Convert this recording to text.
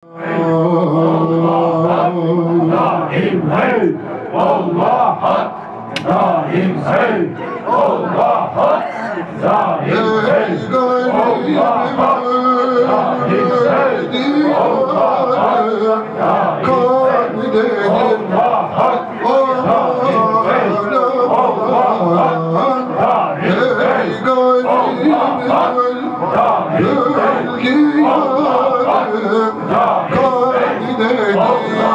Daim hey, Allah hak. Daim hey, Allah hak. Daim hey, Allah hak. Daim hey, Allah hak. Daim hey, Allah hak. Daim hey, Allah hak. Daim hey, Allah hak. Daim hey, Allah hak.